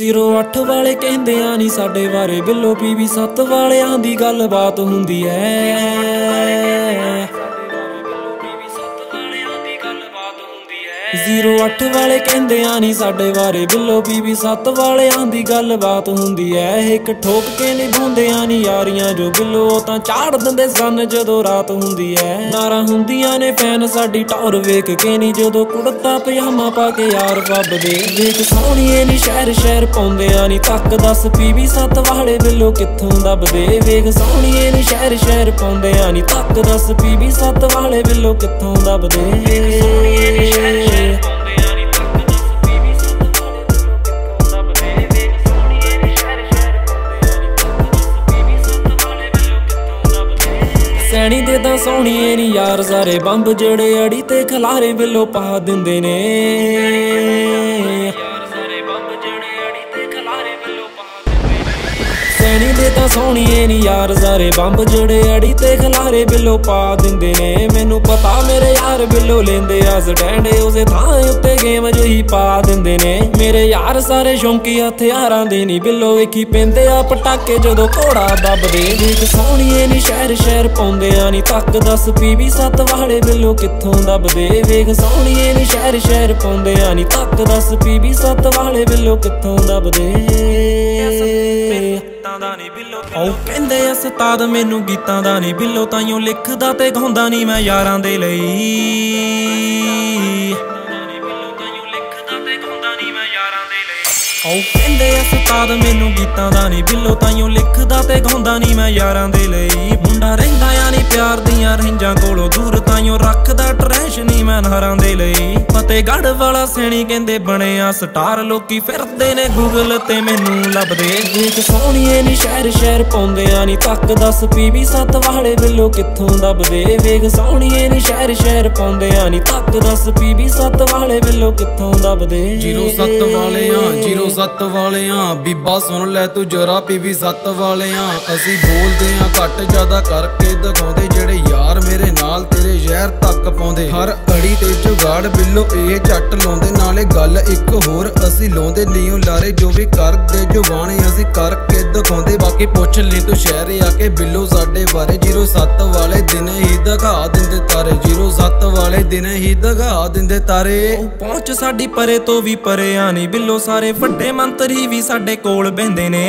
08 वाले कहंदे आ नी साडे बारे, बिल्लो पीबी 7 वालियां दी गल बात हुंदी ऐ। 08 वाले कहंदे आ नी साडे बारे, बिल्लो पीबी 7 वालियां दी गल बात हुंदी ऐ। इक ठोक के निभाउंदे आ नी यारियां जो, बिल्लो तां चाड़ दिंदे सन जदों रात हुंदी ऐ। नारां हुंदियां ने फैन साडी टौर वेख के नी, जदों कुड़ता पजामा पा के यार पब दे वेख सोहणीए नी शहर शहर पाउंदे आ नी। तक दस पीबी 7 वाले बिल्लो कित्थों दबदे वेख सोहणीए नी शहर शहर पाउंदे आ नी। तक दस पीबी 7 वाले बिल्लो कित्थों दबदे। सैनी दे तां सोहणीए नी यार सारे, बंब जड़े अड़ी ते खलारे बिल्लो पा दिंदे ने। सैनी दे तां सोहणीए नी यार सारे, बंब जड़े अड़ी ते खलारे बिल्लो पा दिंदे ने। मैनू पता मेरे यार बिल्लो लेंदे आ स्टैंड, उसे थां उत्ते गेम जही पा दिंदे ने। मेरे यार सारे शौंकी हथियारां दे नी, बिल्लो वेखी पैंदे आ पटाके जदों घोड़ा दबदे। वेख सोहणीए नी शहर शहर पाउंदे आ नी। तक दस पीबी 7 वाले बिल्लो कित्थों दबदे वेख सोहणीए नी शहर शहर पाउंदे आ नी। तक दस पीबी 7 वाले बिल्लो कित्थों दबदे। ਉਹ ਕਹਿੰਦੇ ਉਸਤਾਦ ਮੈਨੂੰ ਗੀਤਾਂ ਦਾ ਨੀ, ਬਿੱਲੋ ਤਾਈਓ ਲਿਖਦਾ ਤੇ ਗਾਉਂਦਾ ਨੀ ਮੈਂ ਯਾਰਾਂ ਦੇ ਲਈ। ਉਹ ਕਹਿੰਦੇ ਉਸਤਾਦ ਮੈਨੂੰ ਗੀਤਾਂ ਦਾ ਨੀ, ਬਿੱਲੋ ਤਾਈਓ ਲਿਖਦਾ ਤੇ ਗਾਉਂਦਾ ਨੀ ਮੈਂ ਯਾਰਾਂ ਦੇ ਲਈ। ਮੁੰਡਾ ਰਹਿੰਦਾ ਆ ਨੀ ਪਿਆਰ ਦੀਆਂ ਰਹਿੰਜਾਂ ਕੋਲੋਂ ਦੂਰ, ਤਾਈਓ ਰੱਖਦਾ ਟਰੈਸ਼ ਨੀ ਮੈਂ ਨਾਰਾਂ ਦੇ ਲਈ। ਫਤਿਹਗੜ੍ਹ ਵਾਲਾ ਸੈਣੀ ਕਹਿੰਦੇ ਬਣਿਆ ਸਟਾਰ, ਲੋਕੀ ਫਿਰਦੇ ਨੇ ਗੂਗਲ ਤੇ ਮੈਨੂੰ ਲੱਭਦੇ। ਵੇਖ ਸੋਹਣੀਏ ਨੀ ਸ਼ਹਿਰ ਸ਼ਹਿਰ ਪਾਉਂਦੇ ਆ ਨੀ। ਤੱਕ ਦਸ ਪੀਬੀ 7 ਵਾਲੇ ਬਿੱਲੋ ਕਿੱਥੋਂ ਦੱਬਦੇ ਵੇਖ ਸੋਹਣੀਏ ਨੀ ਸ਼ਹਿਰ ਸ਼ਹਿਰ ਪਾਉਂਦੇ ਆ ਨੀ। ਤੱਕ ਦਸ ਪੀਬੀ 7 ਵਾਲੇ ਬਿੱਲੋ ਕਿੱਥੋਂ ਦੱਬਦੇ। 07 ਵਾਲਿਆਂ 07 ਵਾਲਿਆਂ ਬੀਬਾ ਸੁਣ ਲੈ ਤੂੰ ਜਰਾ, ਪੀਬੀ 7 ਵਾਲਿਆਂ ਅਸੀਂ ਬੋਲਦੇ ਆ ਘੱਟ ਜ਼ਿਆਦਾ ਕਰਕੇ ਦਿਖਾਉਂਦੇ। ਜਿਹੜੇ ਯਾਰ ਮੇਰੇ ਨਾਲ ਤੇਰੇ ਜ਼ਹਿਰ ਤੱਕ ਪਾਉਂਦੇ, ਹਰ ਅੜੀ ਤੇ ਜੁਗਾੜ ਬਿੱਲੋ ਇਹ ਝੱਟ ਲਾਉਂਦੇ। ਨਾਲੇ ਗੱਲ ਇੱਕ ਹੋਰ ਅਸੀਂ ਲਾਉਂਦੇ ਨੀਓ ਲਾਰੇ, ਜੋ ਵੀ ਕਰਦੇ ਜਵਾਨੇ ਅਸੀਂ ਕਰਕੇ ਦਿਖਾਉਂਦੇ। ਬਾਕੀ ਪੁੱਛ ਲਈ ਤੂੰ ਸ਼ਹਿਰ ਆ ਕੇ ਬਿੱਲੋ ਸਾਡੇ ਬਾਰੇ, 07 ਵਾਲੇ ਦਿਨ ਹੀ ਦਿਖਾ ਦਿੰਦੇ ਤਾਰੇ, 07 ਵਾਲੇ ਦਿਨ ਹੀ ਦਿਖਾ ਦਿੰਦੇ ਤਾਰੇ। ਪਹੁੰਚ ਸਾਡੀ ਪਰੇ ਤੋਂ ਵੀ ਪਰੇ ਆ ਨੀ, ਬਿੱਲੋ ਸਾਰੇ ਵੱਡੇ ਮੰਤਰੀ ਵੀ ਸਾਡੇ ਕੋਲ ਬਹਿੰਦੇ ਨੇ।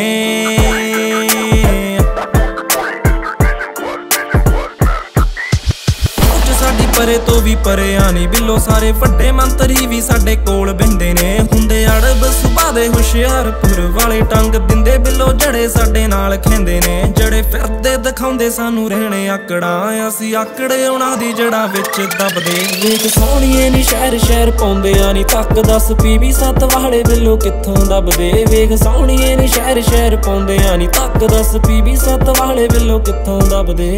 परे तो भी परे आनी, बिल्लो सारे वड्डे मंतरी भी साडे कोल बहिंदे ने। हुंदे अड़ब सुभा दे हुशियारपुर वाले, टंग दिंदे बिल्लो जड़े साडे नाल खेंदे ने। जड़े फिरदे दिखाउंदे सानू रहणे आकड़ा, असीं आकड़े उन्हां दी जड़ा विच दबदे। वेख सोहणीए नी शहर शहर पाउंदे आ नी। तक दस पीबी 7 वाले बिल्लो कित्थों दबदे वेख सोहणीए नी शहर शहर पाउंदे आ नी। तक दस पीबी 7 वाले बिल्लो कित्थों दबदे।